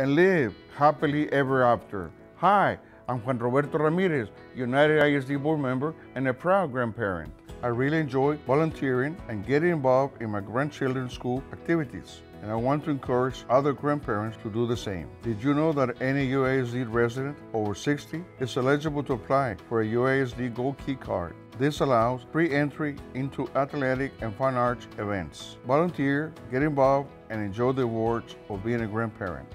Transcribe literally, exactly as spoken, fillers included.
and live happily ever after. Hi, I'm Juan Roberto Ramirez, United I S D board member and a proud grandparent. I really enjoy volunteering and getting involved in my grandchildren's school activities, and I want to encourage other grandparents to do the same. Did you know that any U I S D resident over sixty is eligible to apply for a U I S D Gold Key Card? This allows free entry into athletic and fine arts events. Volunteer, get involved, and enjoy the rewards of being a grandparent.